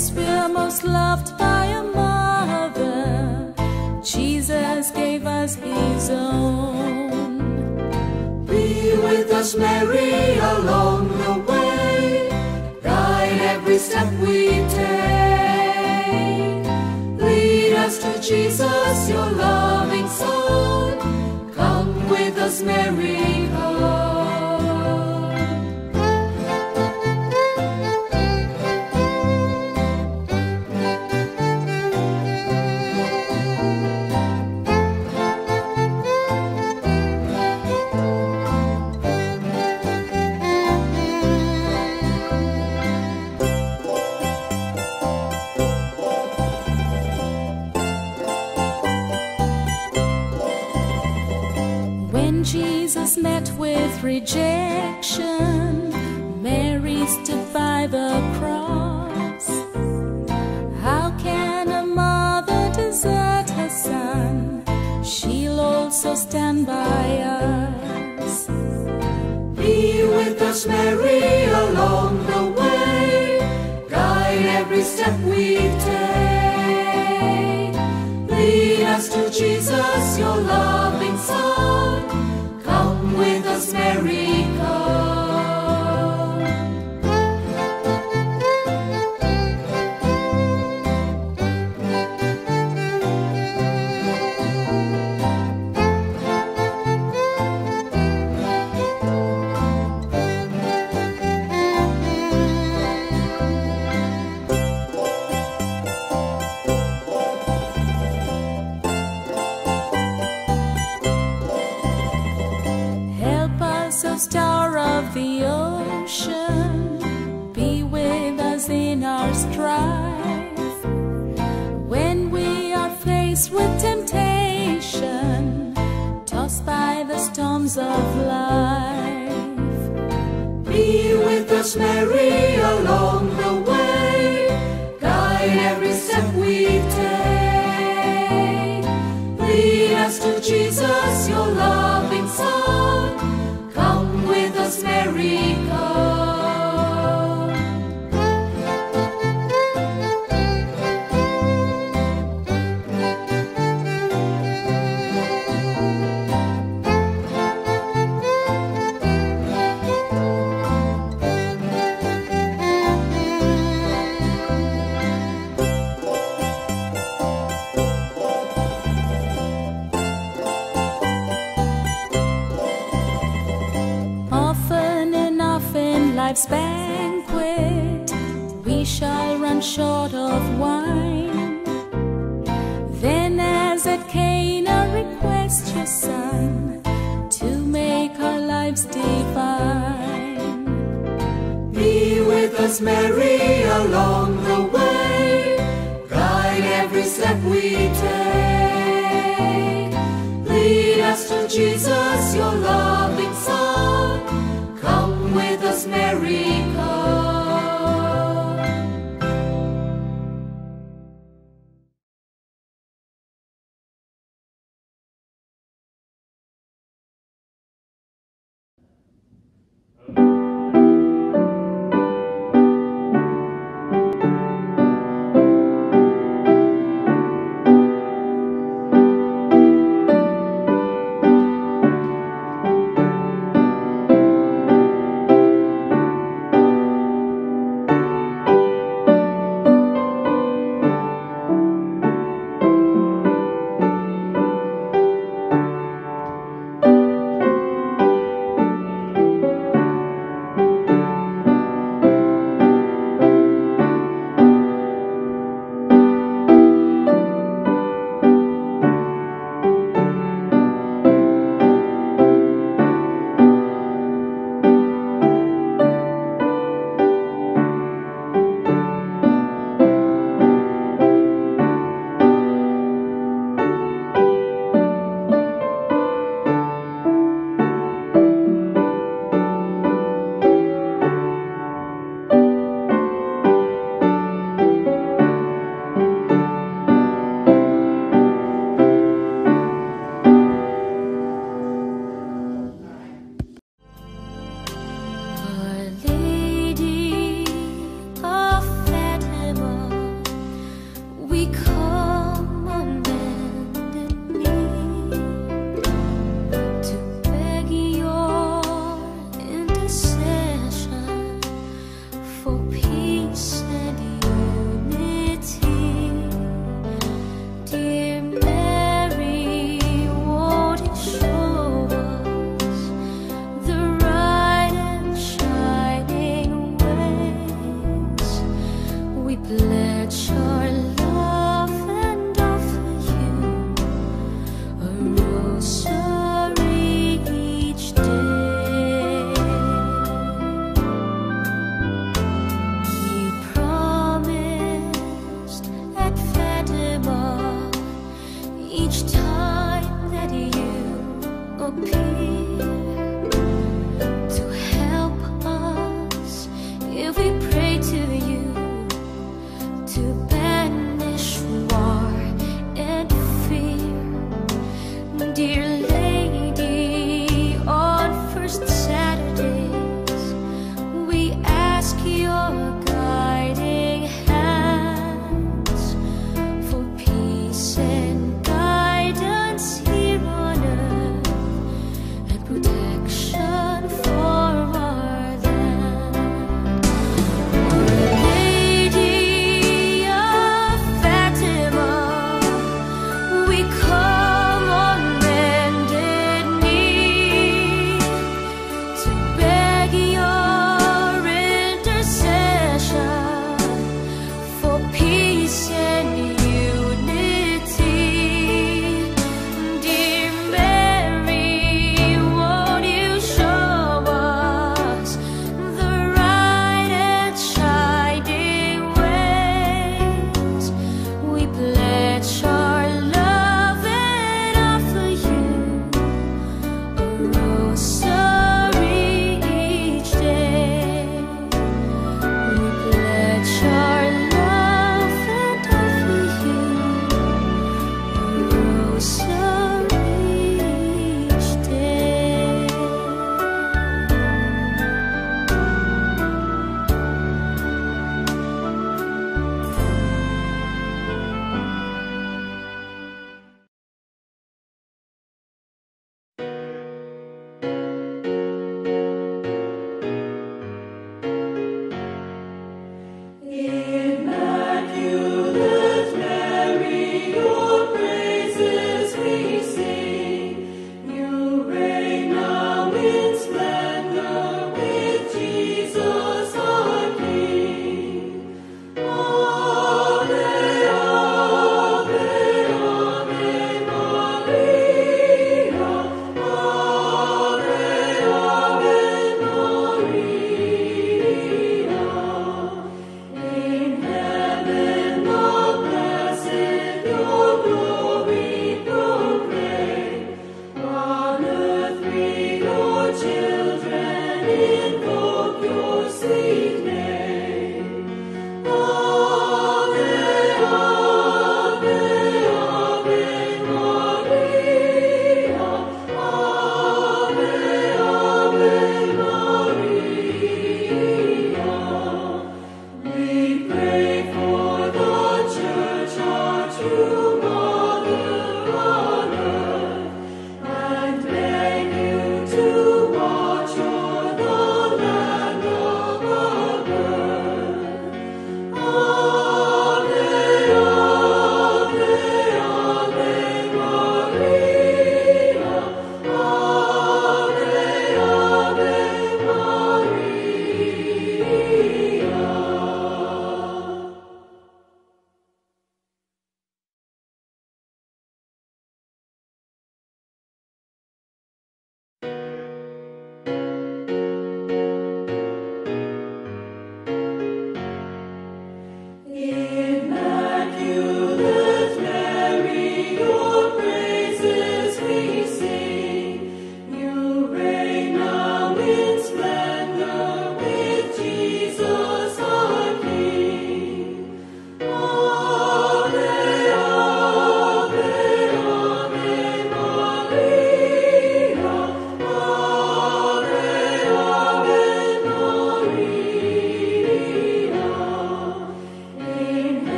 since we are most loved by a mother, Jesus gave us his own. Be with us, Mary, along the way, guide every step we take. Lead us to Jesus, your loving Son, come with us, Mary, come. Jesus met with rejection, Mary stood by the cross. How can a mother desert her son? She'll also stand by us. Be with us, Mary, along the way, guide every step we take. Lead us to Jesus, your loving Son, with us, Mary, star of the ocean, be with us in our strife. When we are faced with temptation, tossed by the storms of life, be with us, Mary, along the way, guide every step we take. Lead us to Jesus, your loving Son, Mary, life's banquet, we shall run short of wine. Then as at Cana, request your Son to make our lives divine. Be with us, Mary, along the way, guide every step we take. Lead us to Jesus, your loving Son, with us, Mary, come.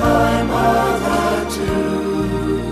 My mother too.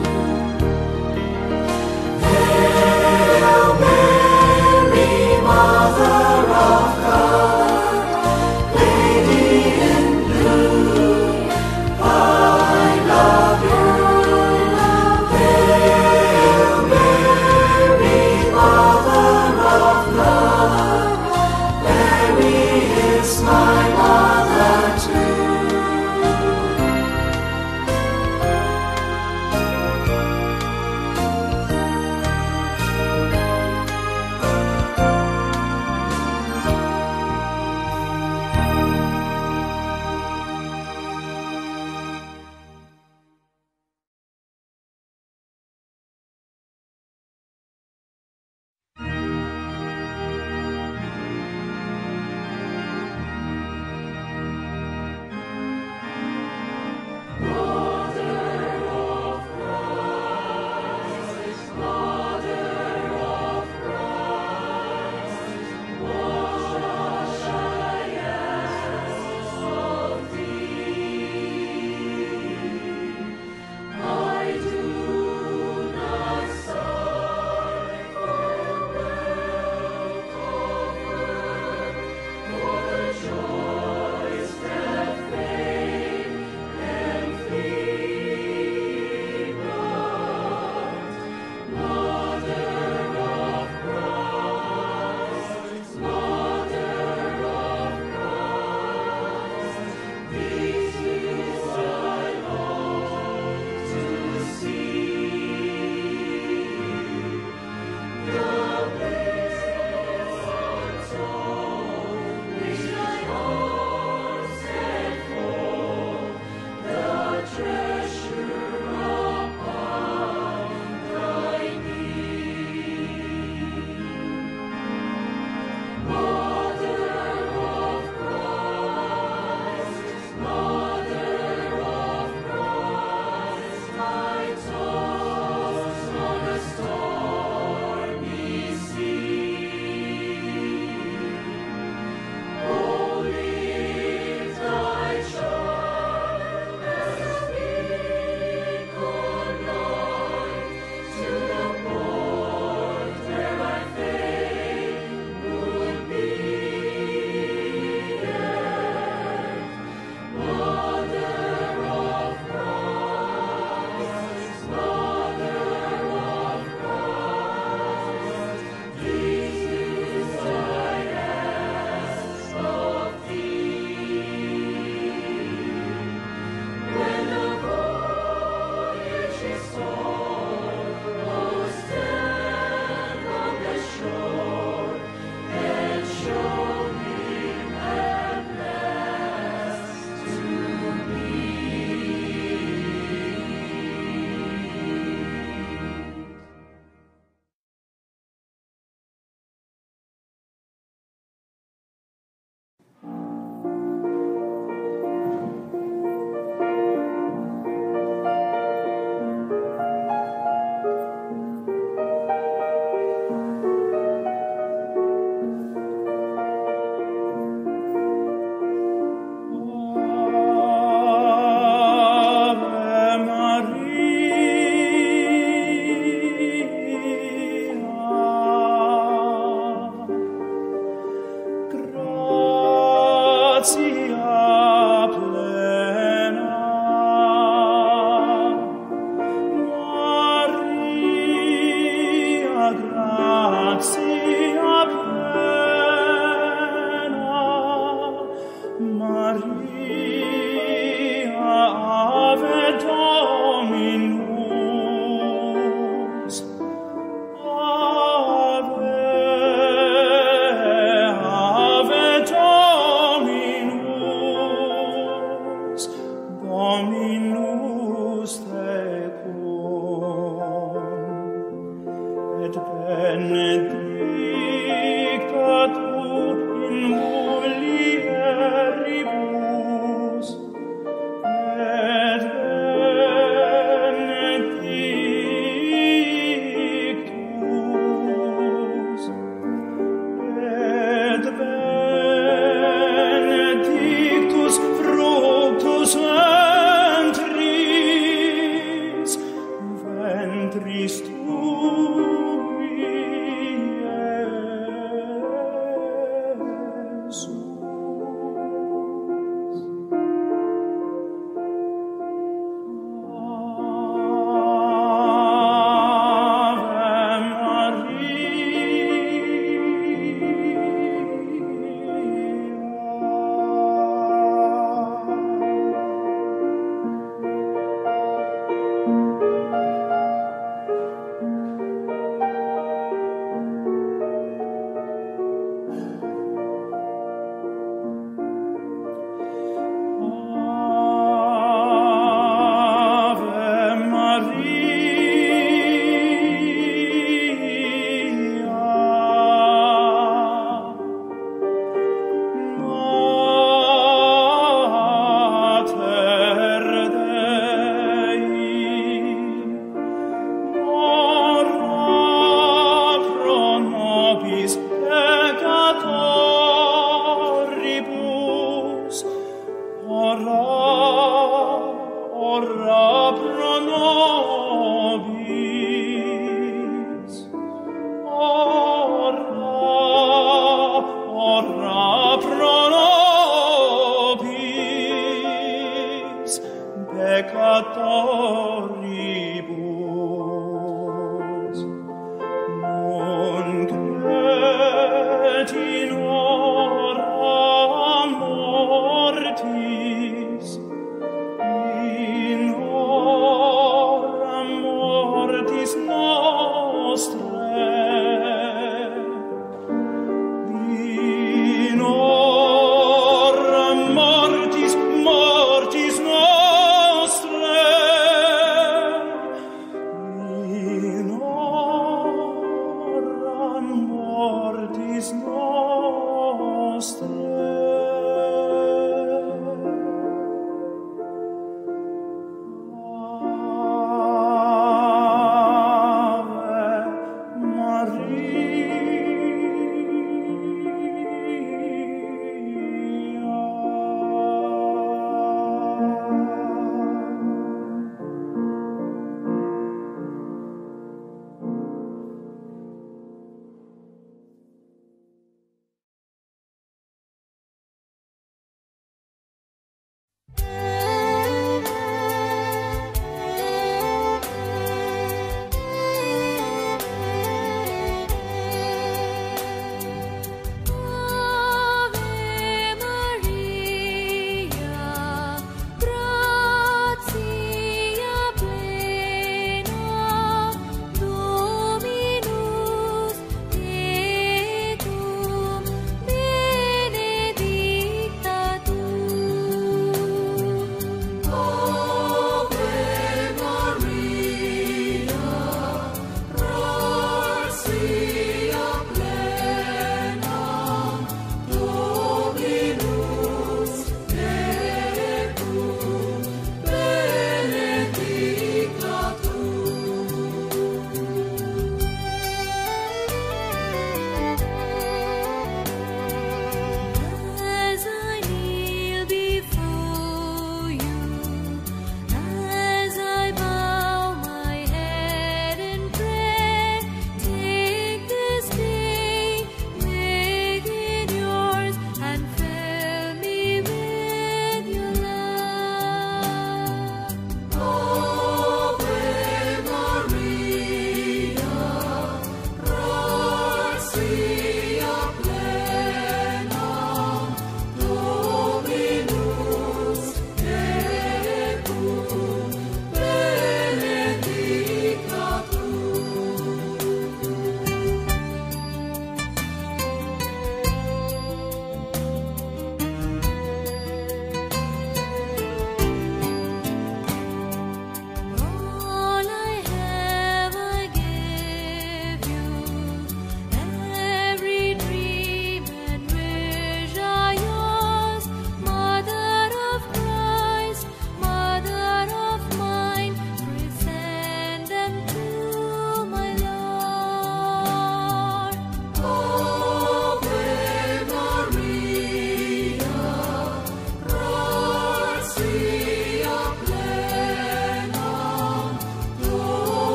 Mortis nostre.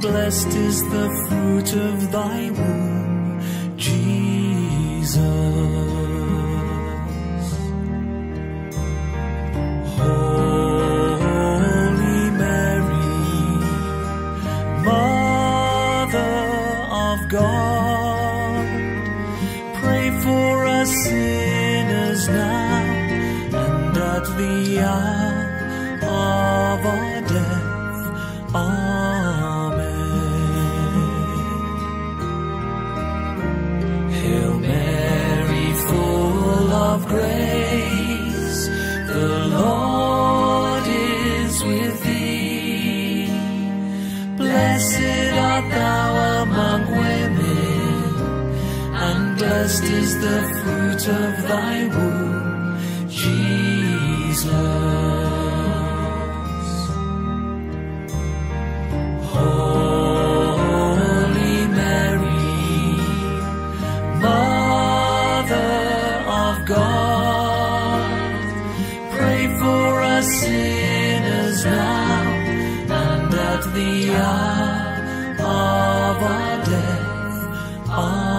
Blessed art thou blessed is the fruit of thy womb, Jesus. Holy Mary, Mother of God, pray for us sinners now and at the hour of our death. Amen.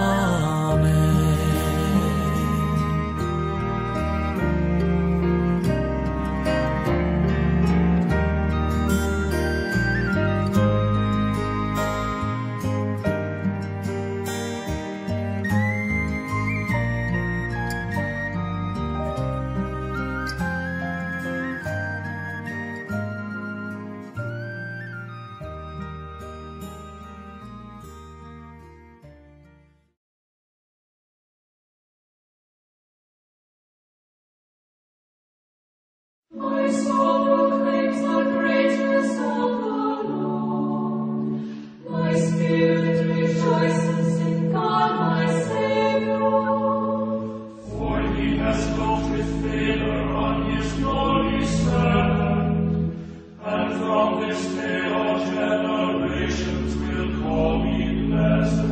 My soul proclaims the greatness of the Lord. My spirit rejoices in God my Saviour. For he has looked with favour on his holy servant, and from this day all generations will call me blessed.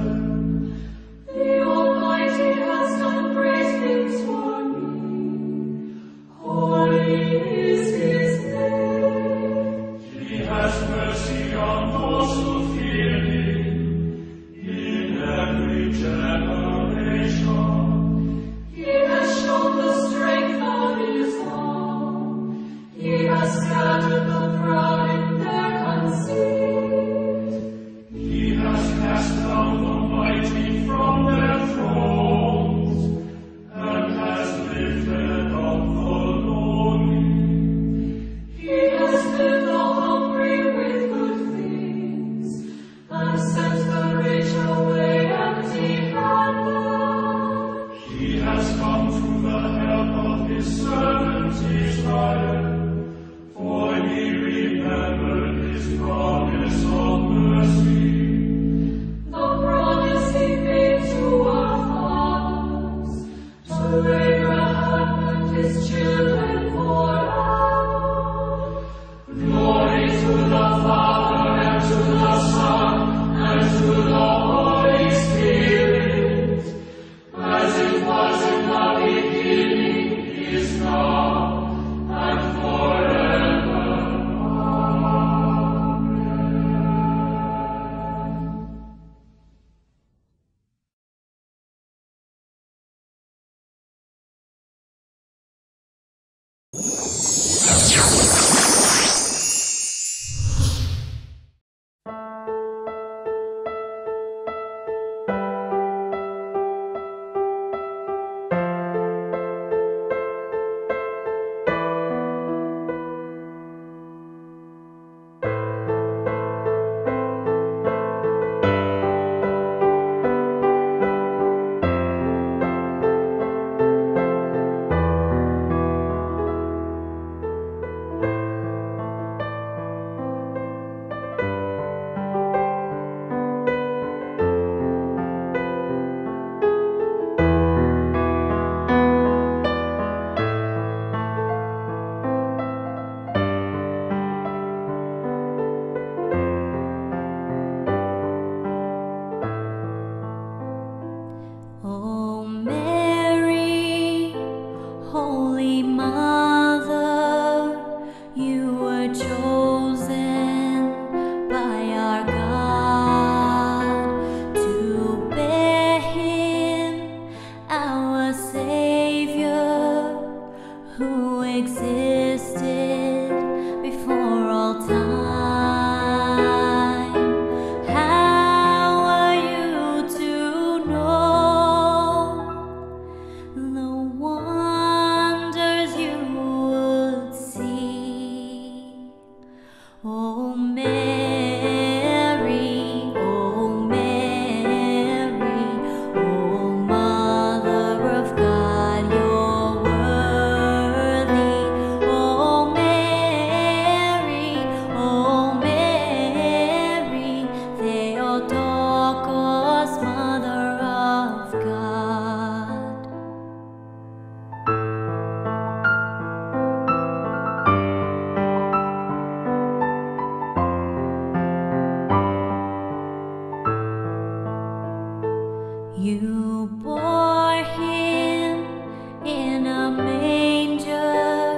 You bore him in a manger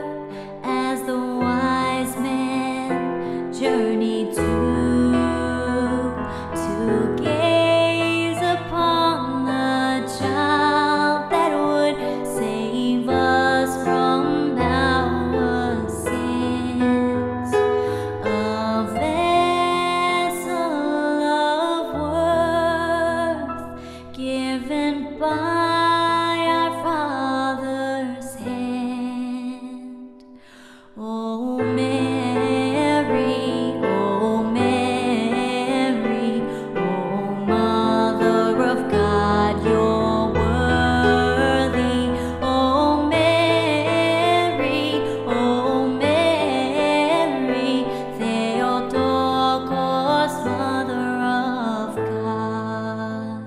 as the wise men journeyed to gaze upon the child that would save us from our sins, a vessel of worth given by our Father's hand. Oh Mary, oh Mother of God, you're worthy. Oh Mary, Theotokos, Mother of God.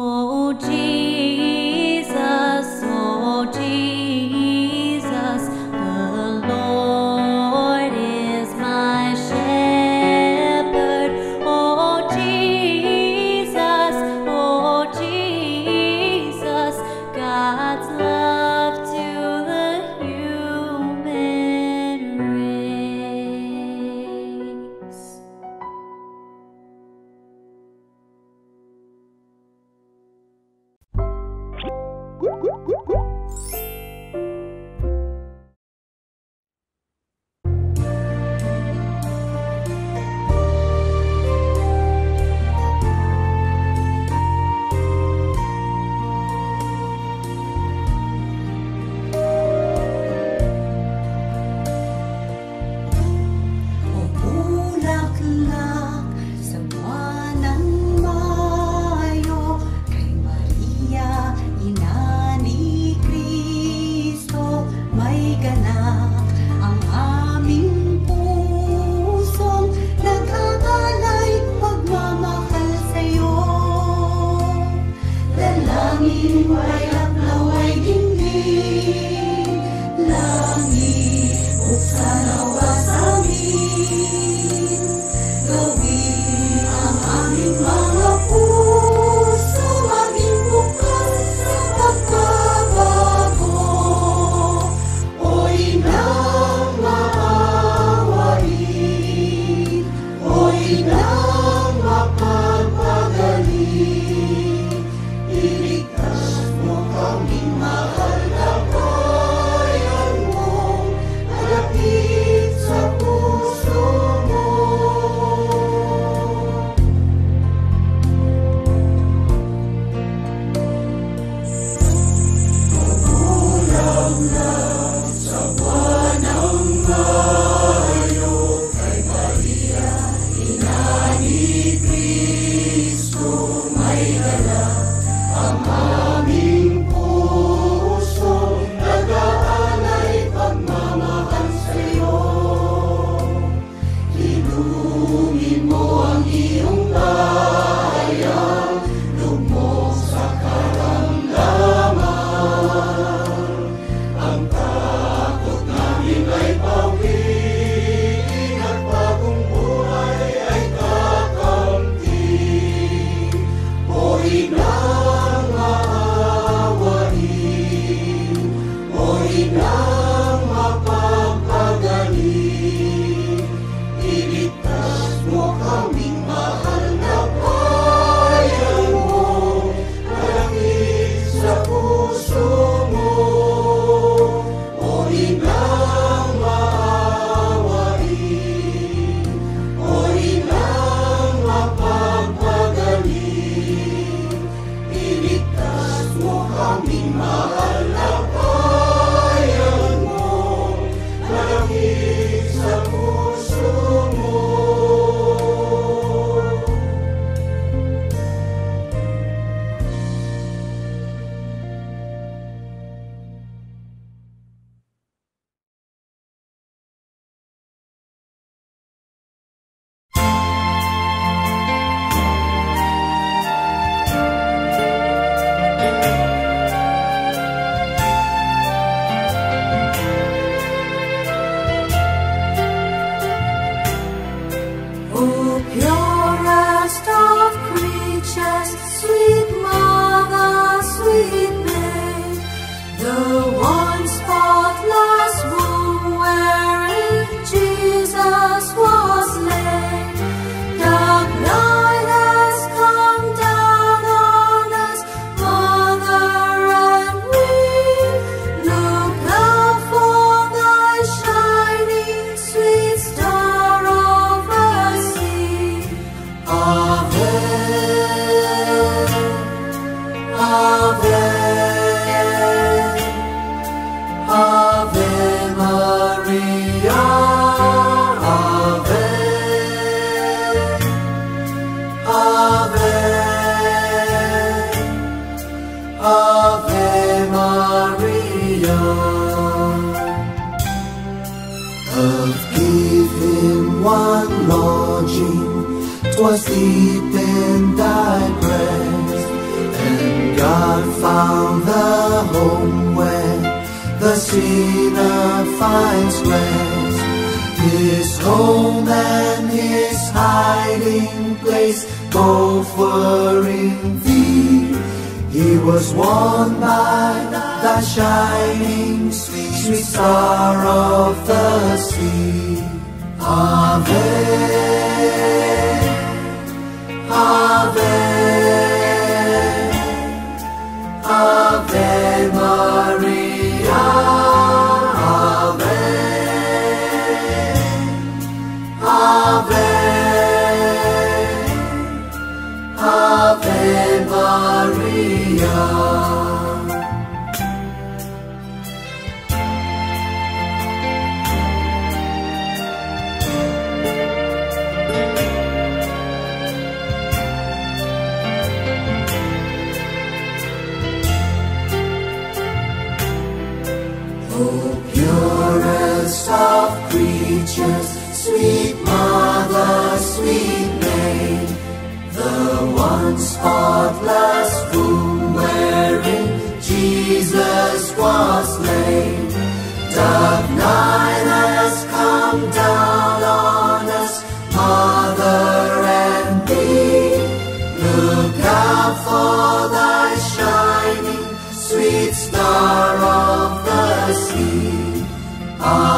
Oh Jesus, the Lord is my shepherd. Oh Jesus, God's love to the human race. Mahal na bayan mo, malapit sa puso mo. Ave Maria, earth gave him one lodging, 'twas deep in thy breast, and God found the home where the sinner finds rest, his home and his hiding place, both were in thee. He was warmed by the shining, sweet star of the sea. Ave, Ave, Ave Maria, Ave, Ave, Ave Maria. O purest of creatures, sweet mother, sweet maid, the one spotless womb wherein Jesus was laid. Dark night has come down on us, mother and thee. Look out for thy shining, sweet star of the sea.